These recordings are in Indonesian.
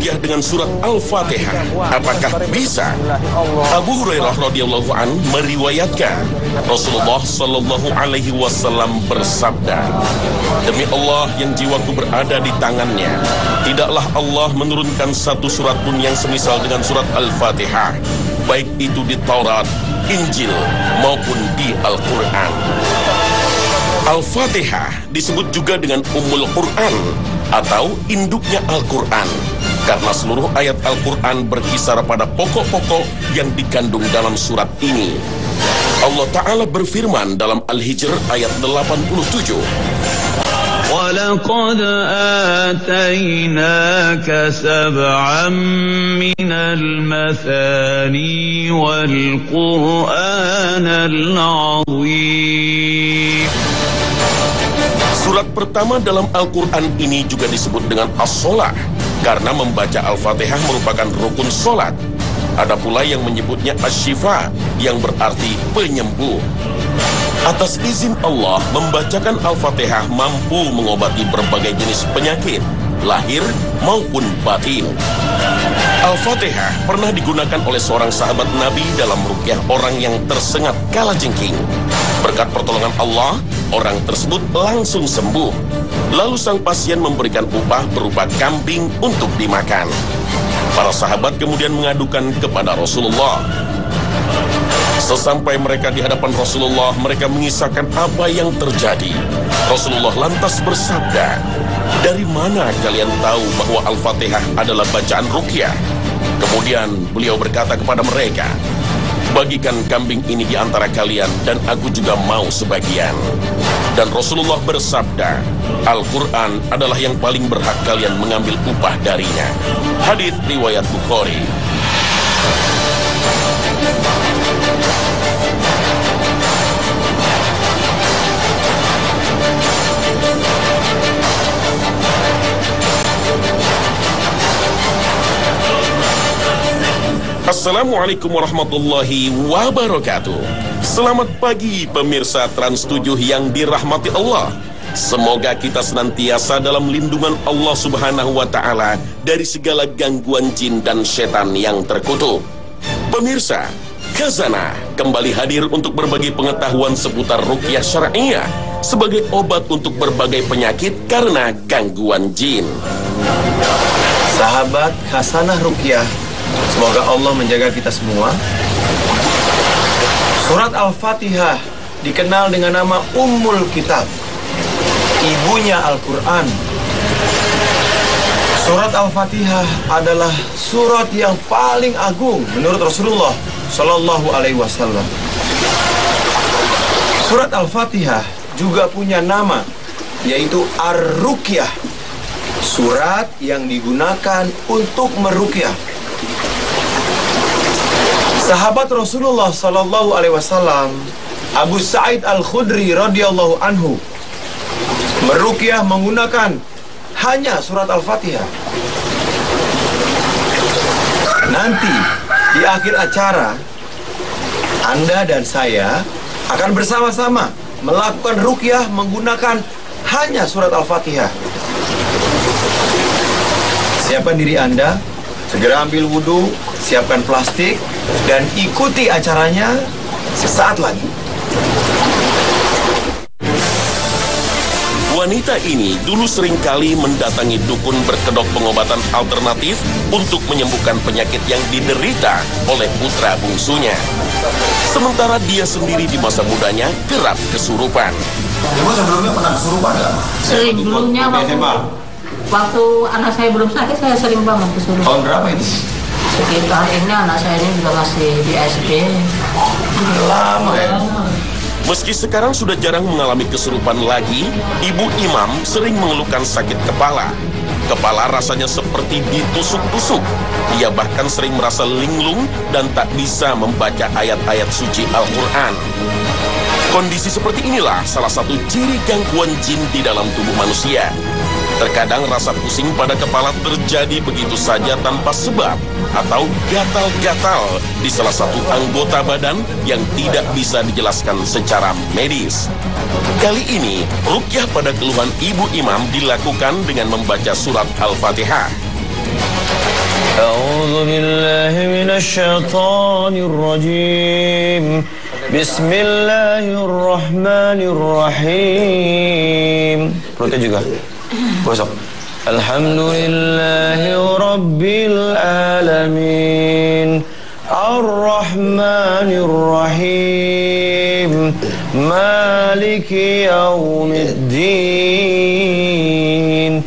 Ar-Ruqyah dengan surat Al-Fatihah? Apakah bisa? Abu Hurairah radhiyallahu an meriwayatkan Rasulullah shallallahu alaihi wasallam bersabda, demi Allah yang jiwaku berada di tangannya, tidaklah Allah menurunkan satu surat pun yang semisal dengan surat Al-Fatihah, baik itu di Taurat, Injil maupun di Al-Qur'an. Al-Fatihah disebut juga dengan Ummul Qur'an atau induknya Al-Qur'an, karena seluruh ayat Al-Qur'an berkisar pada pokok-pokok yang dikandung dalam surat ini. Allah Ta'ala berfirman dalam Al-Hijr ayat 87. وَلَقَدْ آتَيْنَاكَ سَبْعًا مِنَ الْمَثَانِي وَالْقُرْآنَ الْعَظِيمَ. Surat pertama dalam Al-Qur'an ini juga disebut dengan As-Shalah karena membaca Al-Fatihah merupakan rukun salat. Ada pula yang menyebutnya Asy-Syifa yang berarti penyembuh. Atas izin Allah, membacakan Al-Fatihah mampu mengobati berbagai jenis penyakit, lahir maupun batin. Al-Fatihah pernah digunakan oleh seorang sahabat Nabi dalam ruqyah orang yang tersengat kalajengking. Berkat pertolongan Allah, orang tersebut langsung sembuh. Lalu sang pasien memberikan upah berupa kambing untuk dimakan. Para sahabat kemudian mengadukan kepada Rasulullah. Sesampai mereka di hadapan Rasulullah, mereka mengisahkan apa yang terjadi. Rasulullah lantas bersabda, "Dari mana kalian tahu bahwa Al-Fatihah adalah bacaan ruqyah?" Kemudian beliau berkata kepada mereka, "Bagikan kambing ini di antara kalian dan aku juga mau sebagian." Dan Rasulullah bersabda, "Al-Quran adalah yang paling berhak kalian mengambil upah darinya." Hadits riwayat Bukhari. Assalamualaikum warahmatullahi wabarakatuh. Selamat pagi pemirsa Trans 7 yang dirahmati Allah. Semoga kita senantiasa dalam lindungan Allah Subhanahu wa Ta'ala dari segala gangguan jin dan setan yang terkutuk. Pemirsa, Khazanah kembali hadir untuk berbagi pengetahuan seputar ruqyah syar'iyyah sebagai obat untuk berbagai penyakit karena gangguan jin. Sahabat Khazanah Ruqyah, semoga Allah menjaga kita semua. Surat Al-Fatihah dikenal dengan nama Ummul Kitab, ibunya Al-Quran. Surat Al-Fatihah adalah surat yang paling agung menurut Rasulullah Shallallahu Alaihi Wasallam. Surat Al-Fatihah juga punya nama, yaitu Ar-Ruqyah, surat yang digunakan untuk meruqyah. Sahabat Rasulullah Shallallahu Alaihi Wasallam, Abu Sa'id al-Khudri radhiyallahu anhu, meruqyah menggunakan hanya surat Al-Fatihah. Nanti di akhir acara, Anda dan saya akan bersama-sama melakukan ruqyah menggunakan hanya surat Al-Fatihah. Siapkan diri Anda, segera ambil wudhu, siapkan plastik, dan ikuti acaranya sesaat lagi. Wanita ini dulu seringkali mendatangi dukun berkedok pengobatan alternatif untuk menyembuhkan penyakit yang diderita oleh putra bungsunya. Sementara dia sendiri di masa mudanya kerap kesurupan. Ibu sebelumnya pernah kesurupan nggak? Sebelumnya waktu anak saya belum sakit, saya sering banget kesurupan. Tahun berapa ini? Sekitar ini anak saya ini juga masih di SD. Lama ya? Meski sekarang sudah jarang mengalami kesurupan lagi, Ibu Imam sering mengeluhkan sakit kepala. Kepala rasanya seperti ditusuk-tusuk. Ia bahkan sering merasa linglung dan tak bisa membaca ayat-ayat suci Al-Quran. Kondisi seperti inilah salah satu ciri gangguan jin di dalam tubuh manusia. Terkadang rasa pusing pada kepala terjadi begitu saja tanpa sebab atau gatal-gatal di salah satu anggota badan yang tidak bisa dijelaskan secara medis. Kali ini, ruqyah pada keluhan Ibu Imam dilakukan dengan membaca surat Al-Fatihah. أعوذ بالله من الشيطان الرجيم بسم الله الرحمن الرحيم perutnya juga gosok Alhamdulillahi Rabbil Alamin Ar-Rahmanir-Rahim Maliki Yawmiddin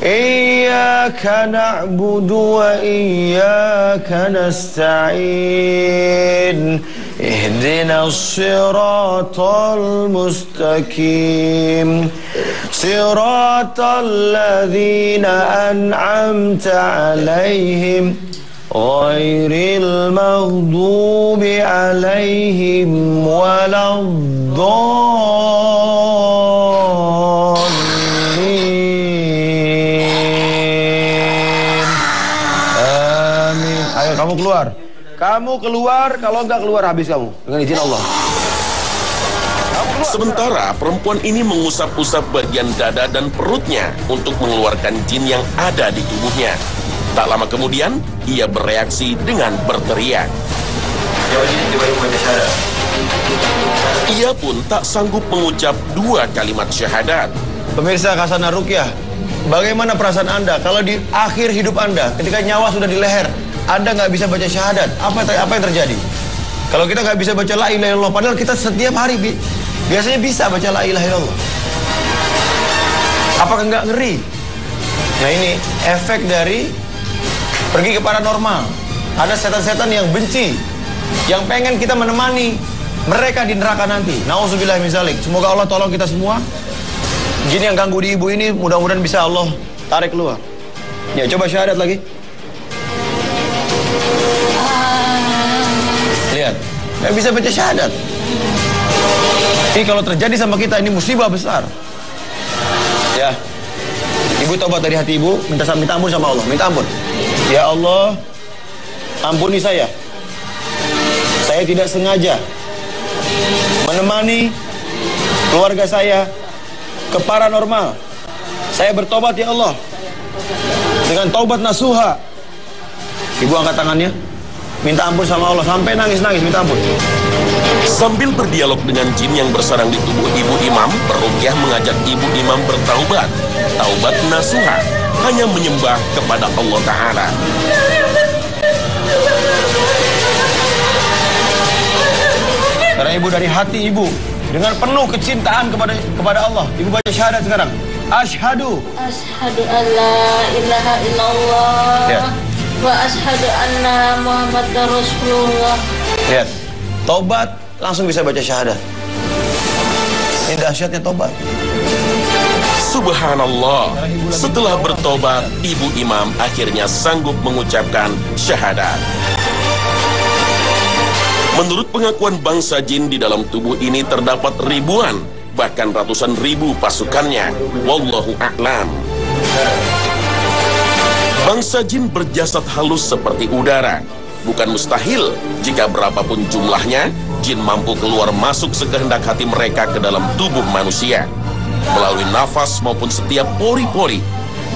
Iyyaka na'budu wa iyyaka nasta'in Ihdina as-siratal mustaqim Siratal ladzina an'amta alaihim Ghairil maghdubi alaihim waladdallin Amin. Ayo kamu keluar. Kamu keluar, kalau nggak keluar habis kamu. Dengan izin Allah. Sementara perempuan ini mengusap-usap bagian dada dan perutnya untuk mengeluarkan jin yang ada di tubuhnya. Tak lama kemudian, ia bereaksi dengan berteriak. Ia pun tak sanggup mengucap dua kalimat syahadat. Pemirsa Khazanah Ruqyah, bagaimana perasaan Anda kalau di akhir hidup Anda, ketika nyawa sudah di leher, Anda nggak bisa baca syahadat, apa yang terjadi? Kalau kita nggak bisa baca la ilaha illallah, padahal kita setiap hari biasanya bisa baca la ilaha illallah. Apakah nggak ngeri? Nah ini efek dari pergi ke paranormal. Ada setan-setan yang benci, yang pengen kita menemani mereka di neraka nanti. Nauzubillah min zalik. Semoga Allah tolong kita semua. Jin yang ganggu di ibu ini mudah-mudahan bisa Allah tarik keluar. Ya coba syahadat lagi. Lihat, nggak bisa baca syahadat. Ini kalau terjadi sama kita, ini musibah besar. Ya, ibu taubat dari hati ibu, minta ampun sama Allah, minta ampun. Ya Allah, ampuni saya. Saya tidak sengaja menemani keluarga saya ke paranormal. Saya bertobat ya Allah dengan taubat nasuha. Ibu angkat tangannya, minta ampun sama Allah, sampai nangis-nangis, minta ampun. Sambil berdialog dengan jin yang bersarang di tubuh ibu imam, Ruqyah mengajak ibu imam bertaubat. Taubat nasuha, hanya menyembah kepada Allah Ta'ala. Karena ibu dari hati ibu, dengan penuh kecintaan kepada Allah, ibu baca syahadat sekarang. Ashhadu. Ashhadu alla ilaha illallah. Ya. Wa ashhadu anna Muhammadar Rasulullah. Lihat, taubat langsung bisa baca syahadat. Ini dahsyatnya taubat. Subhanallah. Setelah bertobat, ibu imam akhirnya sanggup mengucapkan syahadat. Menurut pengakuan bangsa jin, di dalam tubuh ini terdapat ribuan, bahkan ratusan ribu pasukannya. Wallahu a'lam. Bangsa jin berjasad halus seperti udara. Bukan mustahil jika berapapun jumlahnya, jin mampu keluar masuk sekehendak hati mereka ke dalam tubuh manusia, melalui nafas maupun setiap pori-pori,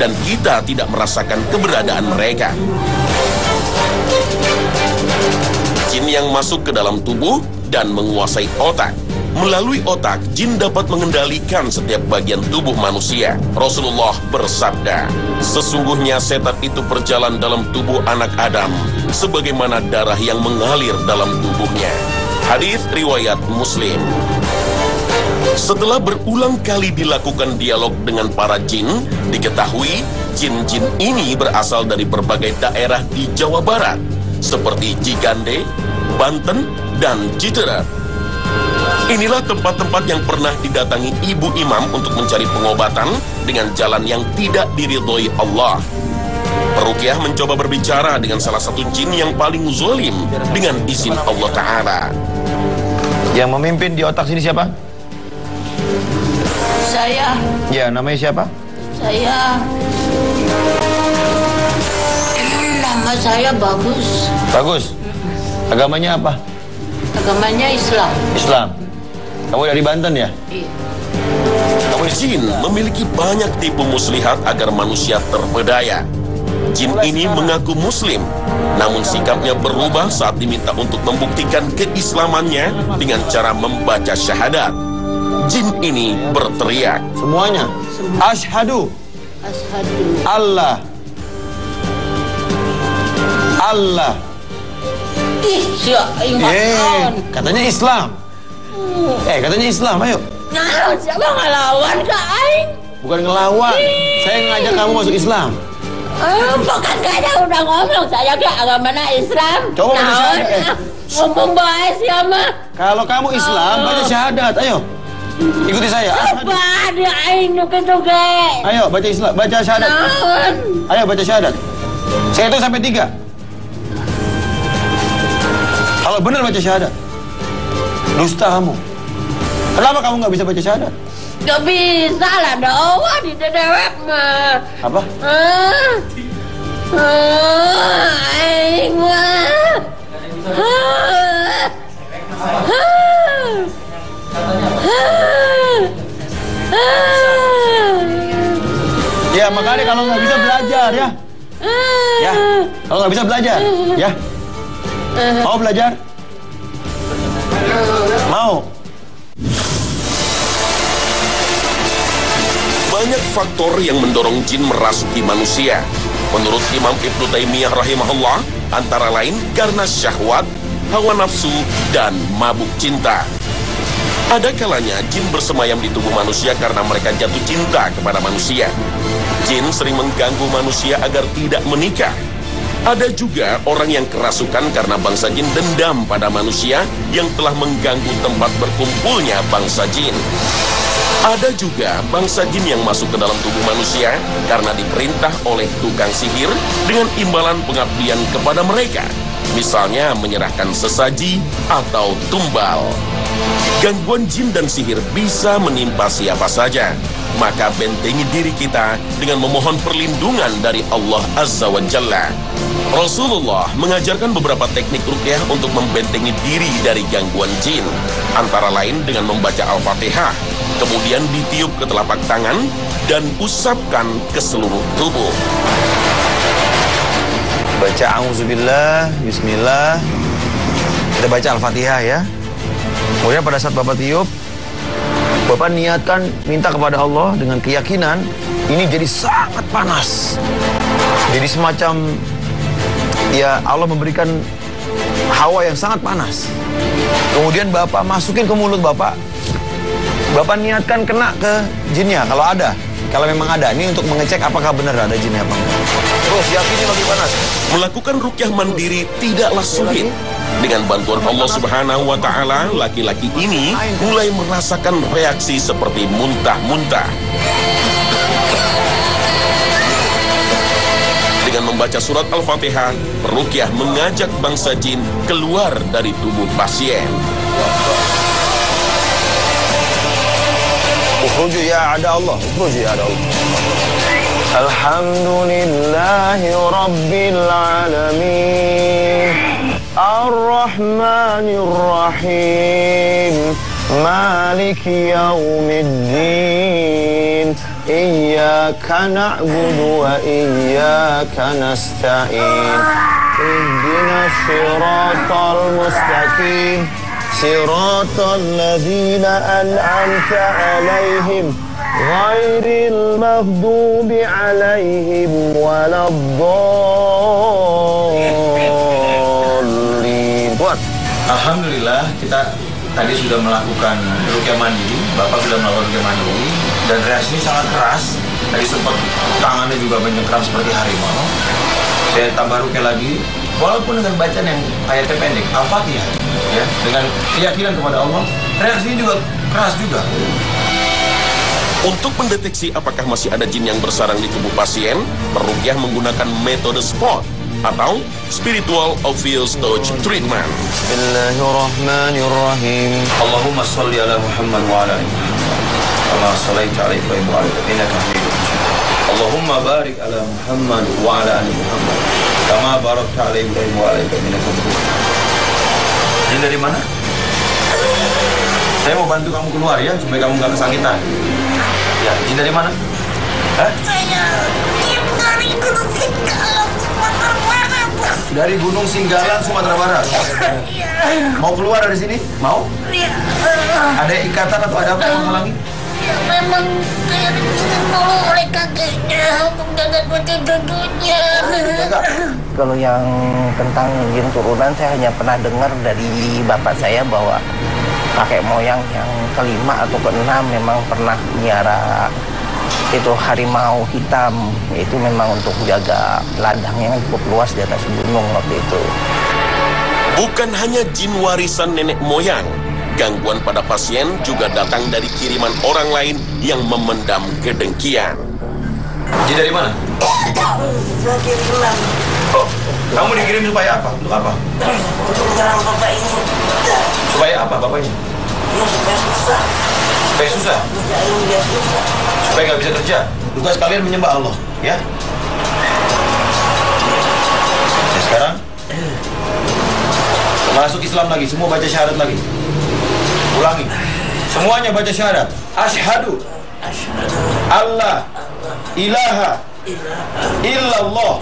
dan kita tidak merasakan keberadaan mereka. Jin yang masuk ke dalam tubuh dan menguasai otak. Melalui otak, jin dapat mengendalikan setiap bagian tubuh manusia. Rasulullah bersabda, sesungguhnya setan itu berjalan dalam tubuh anak Adam, sebagaimana darah yang mengalir dalam tubuhnya. Hadis riwayat Muslim. Setelah berulang kali dilakukan dialog dengan para jin, diketahui jin-jin ini berasal dari berbagai daerah di Jawa Barat, seperti Cigande, Banten, dan Cijerat. Inilah tempat-tempat yang pernah didatangi ibu imam untuk mencari pengobatan dengan jalan yang tidak diridhoi Allah. Ruqyah mencoba berbicara dengan salah satu jin yang paling zalim dengan izin Allah Ta'ala. Yang memimpin di otak sini siapa? Saya. Ya, namanya siapa? Saya. Nama saya Bagus. Bagus? Agamanya apa? Agamanya Islam. Islam. Kamu dari Banten ya? Iya. Jin memiliki banyak tipu muslihat agar manusia terpedaya. jin ini mengaku muslim, namun sikapnya berubah saat diminta untuk membuktikan keislamannya dengan cara membaca syahadat. Jin ini berteriak semuanya, "Ashadu Allah Allah." Katanya Islam. Katanya Islam, ayo. Siapa ngelawan Kak Aing? Bukan ngelawan, saya ngajak kamu masuk Islam. Bukan kayaknya udah ngomong saya ke agamanya Islam. Coba ngomong bahas ya mah. Kalau kamu Islam, baca syahadat, ayo. Ikuti saya. Coba ada Aing nuke-nuke. Ayo baca Islam, baca syahadat. Ayo baca syahadat. Saya itu sampai 3. Kalau benar baca syahadat, dusta kamu. Kenapa kamu nggak bisa baca syahadat? Nggak bisa lah, doa di dewek mah. Apa? Ya makanya kalau nggak bisa belajar ya. Ya, kalau nggak bisa belajar ya. Mau belajar? Mau? Banyak faktor yang mendorong jin merasuki manusia. Menurut Imam Ibnu Taimiyah rahimahullah, antara lain karena syahwat, hawa nafsu, dan mabuk cinta. Ada kalanya jin bersemayam di tubuh manusia karena mereka jatuh cinta kepada manusia. Jin sering mengganggu manusia agar tidak menikah. Ada juga orang yang kerasukan karena bangsa jin dendam pada manusia yang telah mengganggu tempat berkumpulnya bangsa jin. Ada juga bangsa jin yang masuk ke dalam tubuh manusia karena diperintah oleh tukang sihir dengan imbalan pengabdian kepada mereka. Misalnya menyerahkan sesaji atau tumbal. Gangguan jin dan sihir bisa menimpa siapa saja. Maka bentengi diri kita dengan memohon perlindungan dari Allah Azza wa Jalla. Rasulullah mengajarkan beberapa teknik ruqyah untuk membentengi diri dari gangguan jin. Antara lain dengan membaca Al-Fatihah, kemudian ditiup ke telapak tangan dan usapkan ke seluruh tubuh. Baca auzubillah, bismillah. Kita baca Al-Fatihah ya. Kemudian pada saat Bapak tiup, Bapak niatkan minta kepada Allah dengan keyakinan ini jadi sangat panas. Jadi semacam ya Allah memberikan hawa yang sangat panas. Kemudian Bapak masukin ke mulut Bapak. Bapak niatkan kena ke jinnya kalau ada. Kalau memang ada, ini untuk mengecek apakah benar ada jinnya apa enggak. Terus yakini lebih panas. Melakukan ruqyah mandiri tidaklah sulit. Dengan bantuan Allah Subhanahu wa Ta'ala, laki-laki ini mulai merasakan reaksi seperti muntah-muntah. Dengan membaca surat Al-Fatihah, ruqyah mengajak bangsa jin keluar dari tubuh pasien. Ukhruju ya ada Allah, ukhruju ya ada Allah. Alhamdulillahi Rabbil Alamin. Ar-Rahmanir-Rahim, Maliki Yaumiddin, Iyyaka na'budu wa Iyyaka nasta'in, Ihdinas siratal mustaqim, siratal ladzina an'amta 'alaihim, ghairil maghdubi 'alaihim waladdallin. Alhamdulillah kita tadi sudah melakukan ruqyah mandiri, Bapak sudah melakukan ruqyah mandiri dan reaksinya sangat keras. Tadi sempat tangannya juga menyengkram seperti harimau. Saya tambah ruqyah lagi, walaupun dengan bacaan yang ayatnya pendek, Al-Fatihah, ya, dengan keyakinan kepada Allah, reaksinya juga keras juga. Untuk mendeteksi apakah masih ada jin yang bersarang di tubuh pasien, peruqyah menggunakan metode spot atau spiritual obvious touch treatment. Bismillahirrahmanirrahim. Allahumma sholli ala Muhammad wa ala ali Muhammad. Kama shallaita ala Ibrahim wa ala ali Ibrahim. Allahumma barik ala Muhammad wa ala ali Muhammad. Kama barakta ala Ibrahim wa ala ali Ibrahim. Ini dari mana? Saya mau bantu kamu keluar ya, supaya kamu nggak kesakitan. Ya, jin dari mana? Hah? Saya jin dari Gunung Singgalang. Dari Gunung Singgalang, Sumatera Barat. Mau keluar dari sini? Mau? Ada ikatan atau ada apa yang menghalangi? Ya memang saya disuruh oleh kakeknya untuk jaga putih duduknya. Kalau yang tentang jin turunan saya hanya pernah dengar dari bapak saya bahwa kakek moyang yang kelima atau keenam memang pernah miara itu harimau hitam. Itu memang untuk jaga ladang yang cukup luas di atas gunung waktu itu. Bukan hanya jin warisan nenek moyang, gangguan pada pasien juga datang dari kiriman orang lain yang memendam kedengkian. Jin dari mana? Saya kirim. Kamu dikirim supaya apa? Untuk apa? Untuk menyerang bapak ini. Supaya apa bapak ini? Ya, supaya susah. Supaya susah? Ya, susah. Supaya nggak bisa kerja? Tugas kalian menyembah Allah, ya? Ya, sekarang masuk Islam lagi, semua baca syahadat lagi. Ulangi, semuanya baca syahadat. Asyhadu Allah ilaha illallah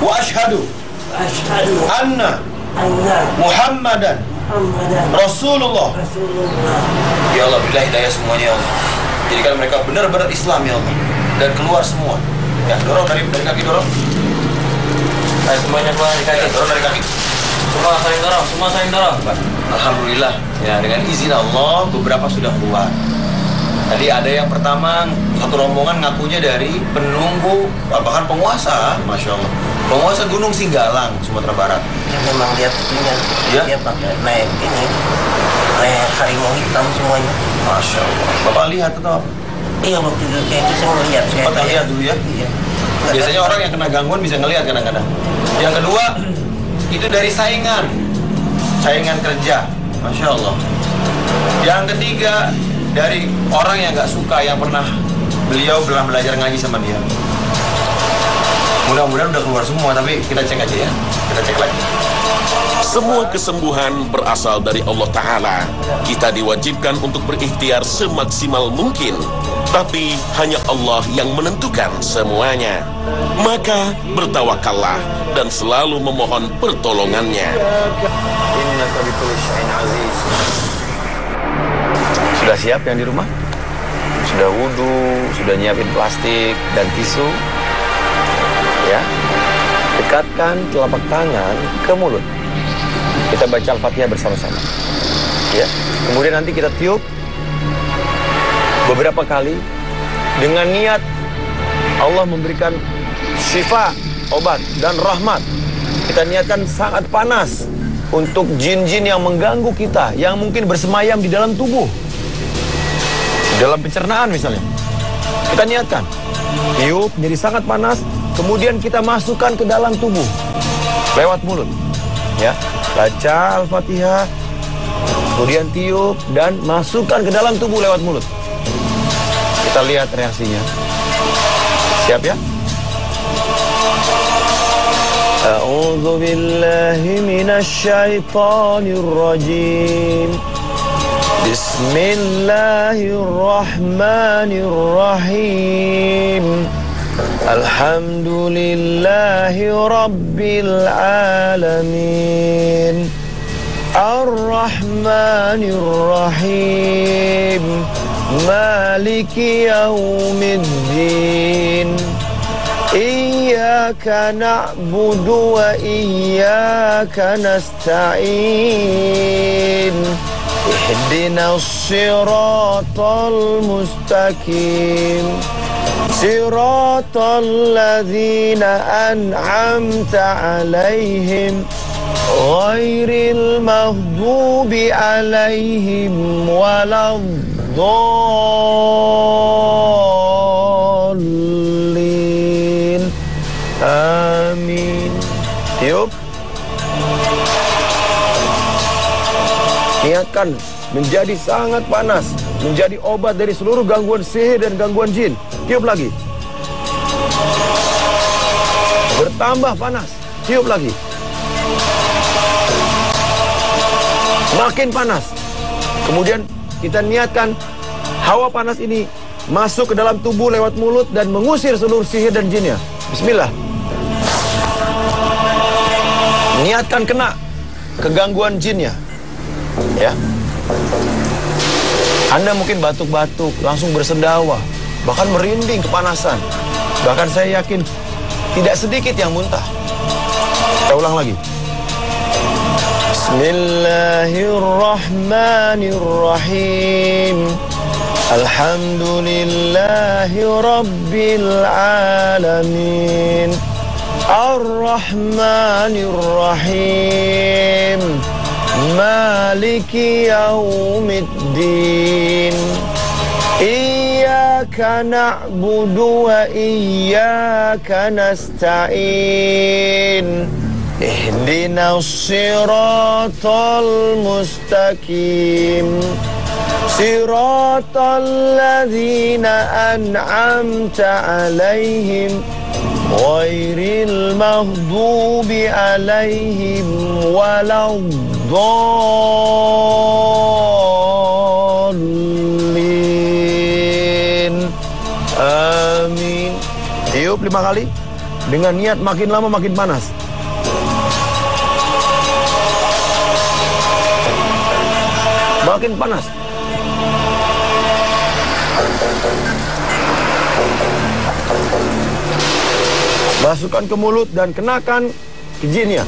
wa asyhadu anna Muhammadan Rasulullah. Ya Allah, berilah hidayah semuanya, ya Allah. Jadikan mereka benar-benar Islam, ya Allah. Dan keluar semua. Ya, dorong dari kaki, dorong. Ayo semuanya keluar dari kaki, dorong dari kaki. Semua saling dorong, semua saling dorong. Alhamdulillah, ya, dengan izin Allah beberapa sudah keluar. Tadi ada yang pertama, satu rombongan ngakunya dari penunggu, bahkan penguasa, Masya Allah. Penguasa Gunung Singgalang, Sumatera Barat. Ya, memang lihat tinggal, ya? Dia pakai naik ini, naik harimau hitam semuanya. Masya Allah. Bapak lihat atau apa? Iya, waktu itu saya melihat. Sempat lihat dulu ya? Iya. Biasanya orang yang kena gangguan bisa ngelihat kadang-kadang. Yang kedua, itu dari saingan kerja. Masya Allah. Yang ketiga, dari orang yang gak suka, yang pernah beliau belajar ngaji sama dia. Mudah-mudahan udah keluar semua, tapi kita cek aja ya. Kita cek lagi. Semua kesembuhan berasal dari Allah Ta'ala. Kita diwajibkan untuk berikhtiar semaksimal mungkin, tapi hanya Allah yang menentukan semuanya. Maka bertawakallah dan selalu memohon pertolongannya. Sudah siap yang di rumah? Sudah wudhu, sudah nyiapin plastik dan tisu? Ya. Dekatkan telapak tangan ke mulut. Kita baca Al-Fatihah bersama-sama. Ya. Kemudian nanti kita tiup beberapa kali dengan niat Allah memberikan syifa, obat dan rahmat. Kita niatkan sangat panas untuk jin-jin yang mengganggu kita, yang mungkin bersemayam di dalam tubuh. Dalam pencernaan misalnya, kita niatkan tiup jadi sangat panas, kemudian kita masukkan ke dalam tubuh lewat mulut, ya. Baca Al-Fatihah, kemudian tiup dan masukkan ke dalam tubuh lewat mulut. Kita lihat reaksinya. Siap ya? A'udzubillahi minasyaitonirrajim. Bismillahirrahmanirrahim. Alhamdulillahi Rabbil Alamin. Ar-Rahmanirrahim. Maliki Yaumiddin. Iyyaka na'budu wa iyyaka nasta'in. اهدنا الصراط المستقيم صراط الذين أنعمت عليهم غير المغضوب عليهم ولا الضالين آمين. Niatkan menjadi sangat panas, menjadi obat dari seluruh gangguan sihir dan gangguan jin. Tiup lagi. Bertambah panas. Tiup lagi. Makin panas. Kemudian kita niatkan hawa panas ini masuk ke dalam tubuh lewat mulut dan mengusir seluruh sihir dan jinnya. Bismillah. niatkan kena kegangguan jinnya, ya. Anda mungkin batuk-batuk, langsung bersendawa, bahkan merinding kepanasan. Bahkan saya yakin tidak sedikit yang muntah. Saya ulang lagi. Bismillahirrahmanirrahim. Alhamdulillahi Rabbil Alamin. Ar-Rahmanirrahim. Maliki yaumiddin. Iyyaka na'budu wa iyyaka nasta'in. Ihdinas siratal mustaqim. Siratal ladzina an'amta 'alaihim ghairil maghdubi 'alaihim waladdallin. Amin. Tiup 5 kali. Dengan niat makin lama makin panas. Makin panas. Masukkan ke mulut dan kenakan ke jinnya.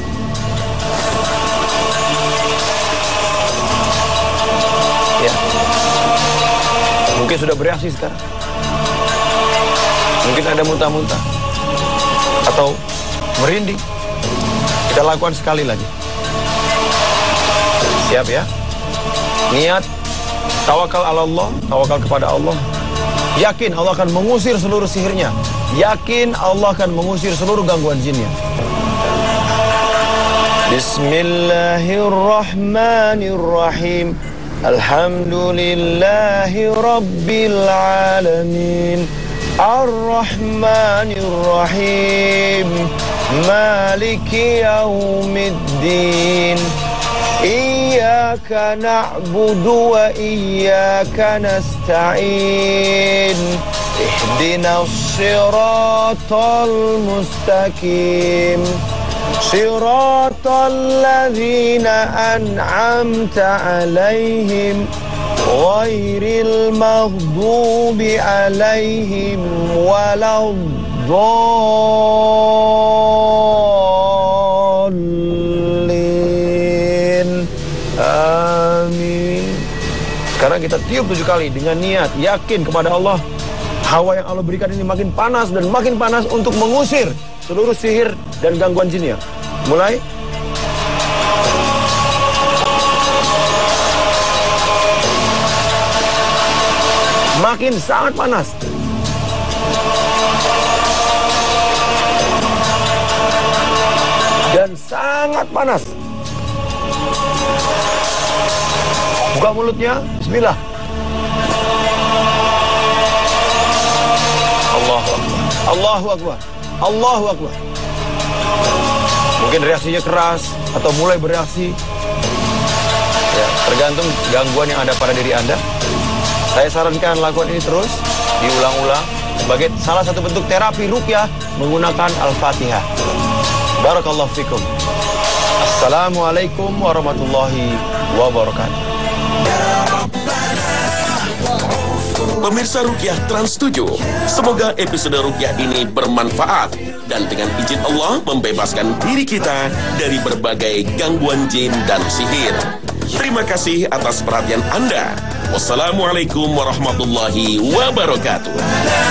Ya. Mungkin sudah bereaksi sekarang. Mungkin ada muntah-muntah atau merinding. Kita lakukan sekali lagi. Siap ya? Niat, tawakal ala Allah, tawakal kepada Allah. Yakin Allah akan mengusir seluruh sihirnya. Yakin Allah akan mengusir seluruh gangguan jinnya. Bismillahirrahmanirrahim. Alhamdulillahi Rabbil Alamin. Ar-Rahmanirrahim. Maliki yaumiddin. Iyyaka na'budu wa iyyaka nasta'in. Ihdinas siratal mustaqim. Siratal ladzina an'amta 'alaihim ghairil maghdubi 'alaihim waladdallin. Amin. Sekarang kita tiup 7 kali dengan niat yakin kepada Allah. Hawa yang Allah berikan ini makin panas dan makin panas untuk mengusir seluruh sihir dan gangguan jinnya. Mulai. Makin sangat panas. Dan sangat panas. Buka mulutnya. Bismillah. Allahu Akbar, Allahu Akbar. Mungkin reaksinya keras atau mulai bereaksi, ya, tergantung gangguan yang ada pada diri Anda. Saya sarankan lakukan ini terus, diulang-ulang sebagai salah satu bentuk terapi ruqyah menggunakan Al-Fatihah. Barakallahu fikum. Assalamualaikum warahmatullahi wabarakatuh. Pemirsa Ruqyah Trans 7, semoga episode Ruqyah ini bermanfaat dan dengan izin Allah membebaskan diri kita dari berbagai gangguan jin dan sihir. Terima kasih atas perhatian Anda. Wassalamualaikum warahmatullahi wabarakatuh.